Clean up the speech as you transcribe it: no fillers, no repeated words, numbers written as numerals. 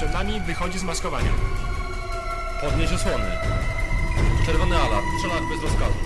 przed nami, wychodzi z maskowania. Podnieś osłony. Czerwony alarm. Strzelać bez rozkazu.